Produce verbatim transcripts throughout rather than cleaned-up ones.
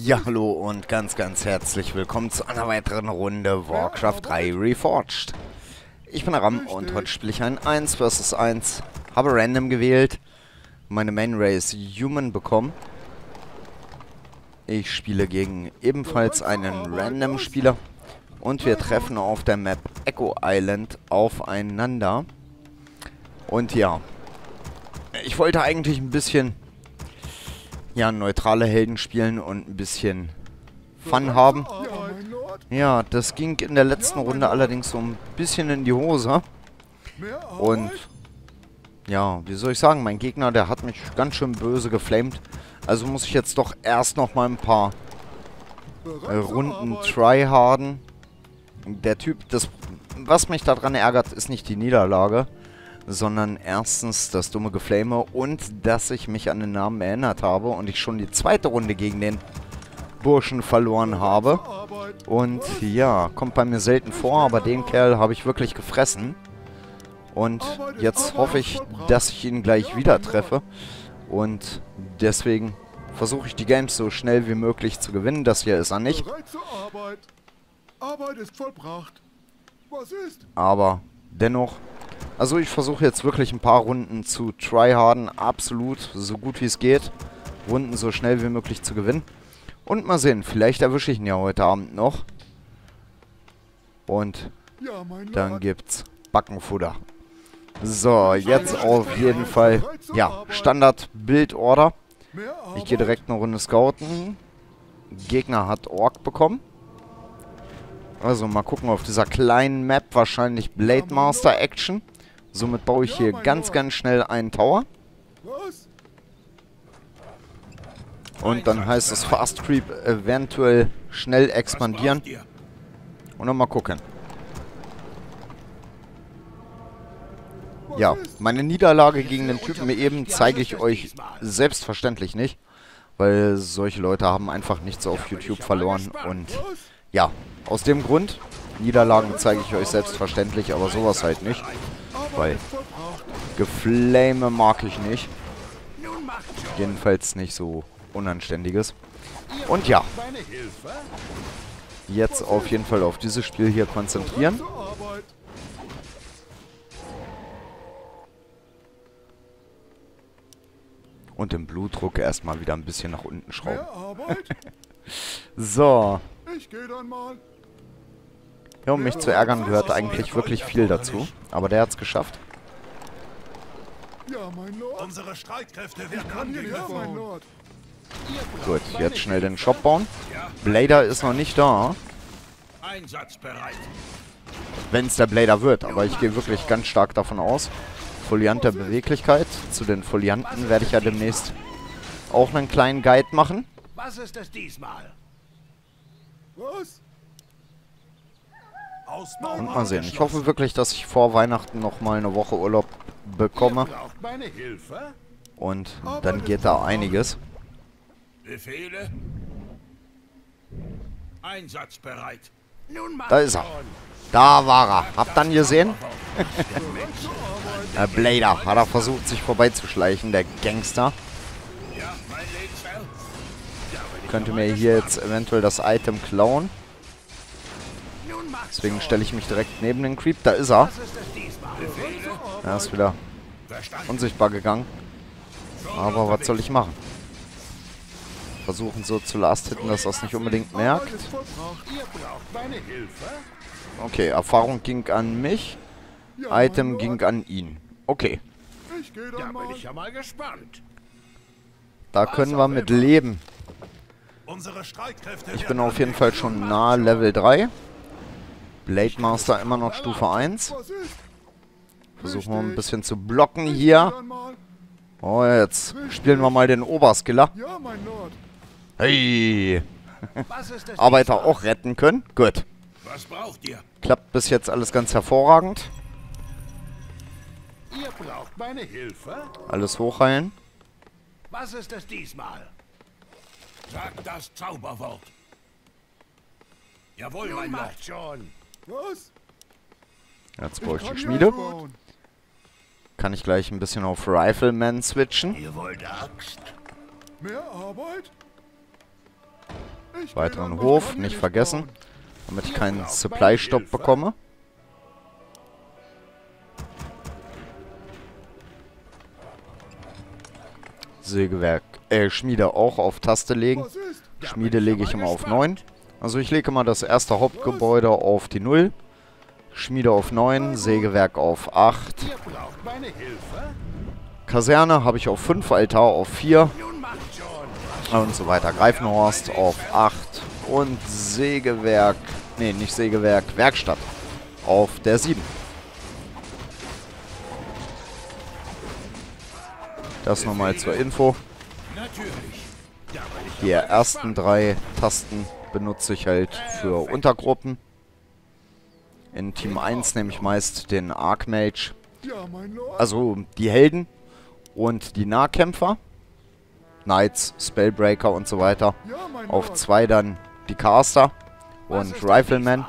Ja, hallo und ganz, ganz herzlich willkommen zu einer weiteren Runde Warcraft drei Reforged. Ich bin der Ram und heute spiele ich ein eins versus eins. Habe random gewählt. Meine Main Race Human bekommen. Ich spiele gegen ebenfalls einen random Spieler. Und wir treffen auf der Map Echo Island aufeinander. Und ja, ich wollte eigentlich ein bisschen... ja, neutrale Helden spielen und ein bisschen Fun haben. Ja, das ging in der letzten Runde allerdings so ein bisschen in die Hose. Und ja, wie soll ich sagen, mein Gegner, der hat mich ganz schön böse geflamed. Also muss ich jetzt doch erst noch mal ein paar äh, Runden tryharden. Der Typ, das, was mich daran ärgert, ist nicht die Niederlage, sondern erstens das dumme Geflame und dass ich mich an den Namen erinnert habe und ich schon die zweite Runde gegen den Burschen verloren habe. Und ja, kommt bei mir selten vor, aber den Kerl habe ich wirklich gefressen. Und jetzt hoffe ich, dass ich ihn gleich wieder treffe. Und deswegen versuche ich die Games so schnell wie möglich zu gewinnen. Das hier ist er nicht. Aber dennoch... also ich versuche jetzt wirklich ein paar Runden zu tryharden, absolut, so gut wie es geht. Runden so schnell wie möglich zu gewinnen. Und mal sehen, vielleicht erwische ich ihn ja heute Abend noch. Und dann gibt's Backenfutter. So, jetzt auf jeden Fall, ja, Standard-Build-Order. Ich gehe direkt eine Runde scouten. Gegner hat Ork bekommen. Also mal gucken auf dieser kleinen Map, wahrscheinlich Blade Master Action. Somit baue ich hier ganz, ganz schnell einen Tower. Und dann heißt es Fast Creep, eventuell schnell expandieren. Und dann mal gucken. Ja, meine Niederlage gegen den Typen eben zeige ich euch selbstverständlich nicht. Weil solche Leute haben einfach nichts auf YouTube verloren. Und ja, aus dem Grund, Niederlagen zeige ich euch selbstverständlich, aber sowas halt nicht. Weil Geflame mag ich nicht. Jedenfalls nicht so Unanständiges. Und ja, jetzt auf jeden Fall auf dieses Spiel hier konzentrieren. Und den Blutdruck erstmal wieder ein bisschen nach unten schrauben. So. Ja, um mich zu ärgern gehört eigentlich wirklich viel dazu. Aber der hat's geschafft. Gut, jetzt schnell den Shop bauen. Blader ist noch nicht da. Wenn es der Blader wird, aber ich gehe wirklich ganz stark davon aus. Foliant der Beweglichkeit. Zu den Folianten werde ich ja demnächst auch einen kleinen Guide machen. Was ist es diesmal? Was? Und mal sehen. Ich hoffe wirklich, dass ich vor Weihnachten nochmal eine Woche Urlaub bekomme. Und dann geht da einiges. Befehle. Einsatzbereit. Da ist er. Da war er. Habt ihr ihn gesehen? Der Blader hat er versucht, sich vorbeizuschleichen, der Gangster. Könnte mir hier jetzt eventuell das Item klauen. Deswegen stelle ich mich direkt neben den Creep. Da ist er. Er ist wieder unsichtbar gegangen. Aber was soll ich machen? Versuchen so zu last-hitten, dass er es nicht unbedingt merkt. Okay, Erfahrung ging an mich. Item ging an ihn. Okay. Da können wir mit leben. Ich bin auf jeden Fall schon nahe Level drei. Blade Master immer noch Stufe eins. Versuchen wir ein bisschen zu blocken hier. Oh, jetzt spielen wir mal den Oberskiller. Hey! Arbeiter auch retten können. Gut. Klappt bis jetzt alles ganz hervorragend. Alles hochheilen. Was ist es diesmal? Sag das Zauberwort. Jawohl, mein Macht schon. Was? Jetzt brauche ich die Schmiede. Kann ich gleich ein bisschen auf Rifleman switchen. Ihr wollt Axt? Mehr Arbeit? weiteren Hof, nicht vergessen, damit ich keinen Supply-Stop bekomme. Sägewerk, äh, Schmiede auch auf Taste legen. Schmiede lege ich immer auf neun. Also ich lege immer das erste Hauptgebäude auf die null. Schmiede auf neun, Sägewerk auf acht. Kaserne habe ich auf fünf, Altar auf vier. Und so weiter. Greifenhorst auf acht. Und Sägewerk, nee, nicht Sägewerk, Werkstatt auf der sieben. Das nochmal zur Info. Die ersten drei Tasten benutze ich halt für Untergruppen. In Team eins nehme ich meist den Archmage, also die Helden und die Nahkämpfer, Knights, Spellbreaker und so weiter. Auf zwei dann die Caster und Rifleman.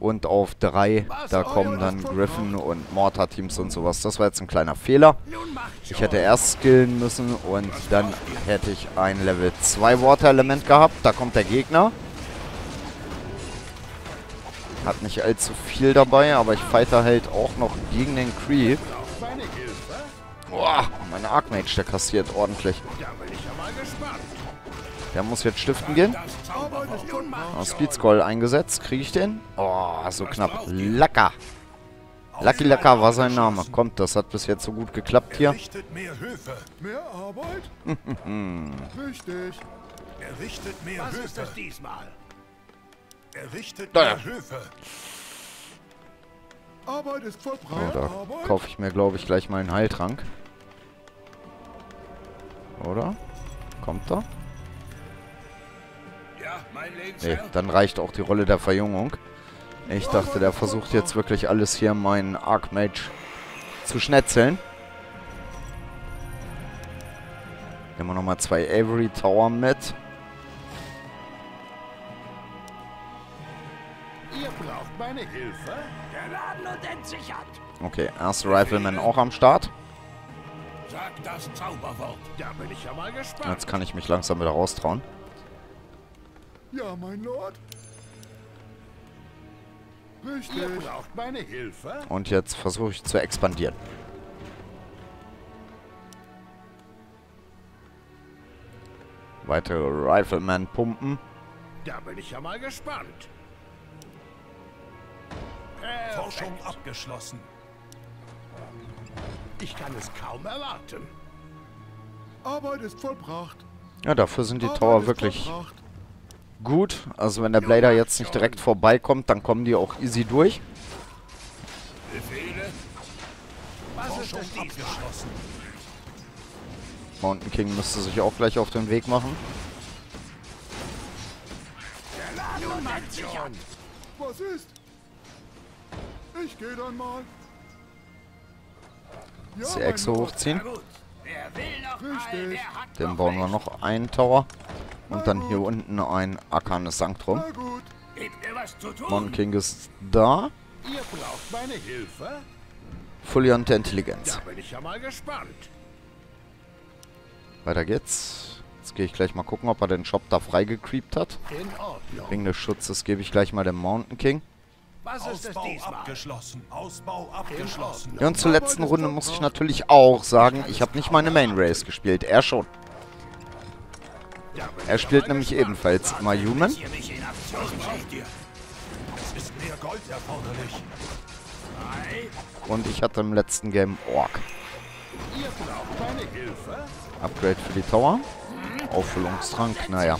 Und auf drei, da kommen dann Griffin und Mortar-Teams und sowas. Das war jetzt ein kleiner Fehler. Ich hätte erst skillen müssen und dann hätte ich ein Level zwei Water-Element gehabt. Da kommt der Gegner. Hat nicht allzu viel dabei, aber ich fighte halt auch noch gegen den Creep. Boah, mein Archmage, der kassiert ordentlich. Der muss jetzt stiften gehen. Oh, Speedscroll eingesetzt. Kriege ich den? Oh, so knapp. Lacker. Lucky Lacker war sein Name. Kommt, das hat bis jetzt so gut geklappt hier. Naja. Oh, da kaufe ich mir, glaube ich, gleich mal einen Heiltrank. Oder? Kommt da? Nee, dann reicht auch die Rolle der Verjüngung. Ich dachte, der versucht jetzt wirklich alles hier, meinen Archmage zu schnetzeln. Nehmen wir nochmal zwei Avery Tower mit. Okay, erster Rifleman auch am Start. Jetzt kann ich mich langsam wieder raustrauen. Ja, mein Lord. Richtig. Ihr braucht meine Hilfe. Und jetzt versuche ich zu expandieren. Weitere Rifleman pumpen. Da bin ich ja mal gespannt. Perfekt. Forschung abgeschlossen. Ich kann es kaum erwarten. Arbeit ist vollbracht. Ja, dafür sind die Tower wirklich vollbracht. Gut, also wenn der Blader jetzt nicht direkt vorbeikommt, dann kommen die auch easy durch. Mountain King müsste sich auch gleich auf den Weg machen. Was ist? Ich gehe dann mal. Die Echse hochziehen. Dann bauen wir noch einen Tower. Und dann hier unten ein Arcane Sanctuary. Mountain King ist da. Ihr braucht meine Hilfe. Foliante Intelligenz. Da bin ich ja mal gespannt. Weiter geht's. Jetzt gehe ich gleich mal gucken, ob er den Shop da freigecreept hat. Wegen des Schutzes gebe ich gleich mal dem Mountain King. Was ist Ausbau abgeschlossen. Ausbau abgeschlossen. Ja, und zur letzten Runde muss ich natürlich auch sagen, ich habe nicht meine Main Race gespielt. Er schon. Er spielt nämlich ebenfalls immer Human. Und ich hatte im letzten Game Orc. Upgrade für die Tower. Auffüllungstrank, naja.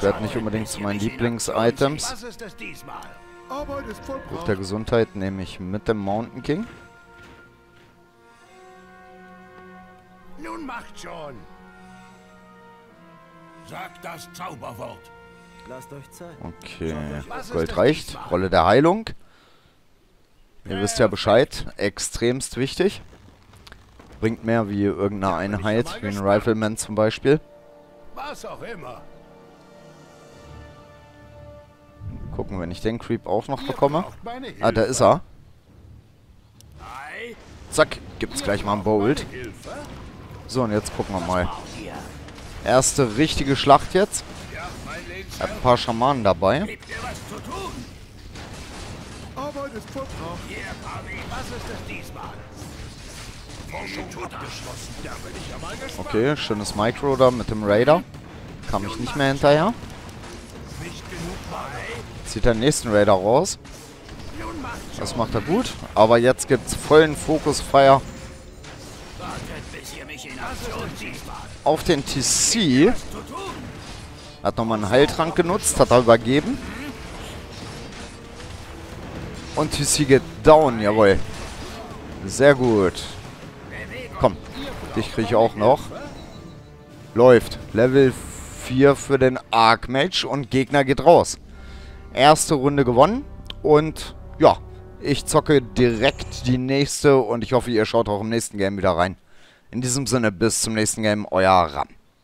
Gehört nicht unbedingt zu meinen Lieblings-Items. Buch der Gesundheit nehme ich mit dem Mountain King. Nun macht schon! Sagt das Zauberwort. Lasst euch Zeit. Okay, Gold reicht. Rolle der Heilung. Ihr wisst ja Bescheid. Extremst wichtig. Bringt mehr wie irgendeine Einheit, wie ein Rifleman zum Beispiel. Was auch immer. Gucken, wenn ich den Creep auch noch bekomme. Ah, da ist er. Zack, gibt's gleich mal einen Bolt. So, und jetzt gucken wir mal. Erste richtige Schlacht jetzt. Ich hab ein paar Schamanen dabei. Okay, schönes Micro da mit dem Raider. Kam ich nicht mehr hinterher. Zieht den nächsten Raider raus. Das macht er gut. Aber jetzt gibt's vollen Fokusfire auf den T C. Hat nochmal einen Heiltrank genutzt, hat er übergeben. Und T C geht down, jawohl. Sehr gut. Komm, dich kriege ich auch noch. Läuft. Level vier für den Archmage und Gegner geht raus. Erste Runde gewonnen und ja, ich zocke direkt die nächste und ich hoffe, ihr schaut auch im nächsten Game wieder rein. In diesem Sinne, bis zum nächsten Game, euer Ram.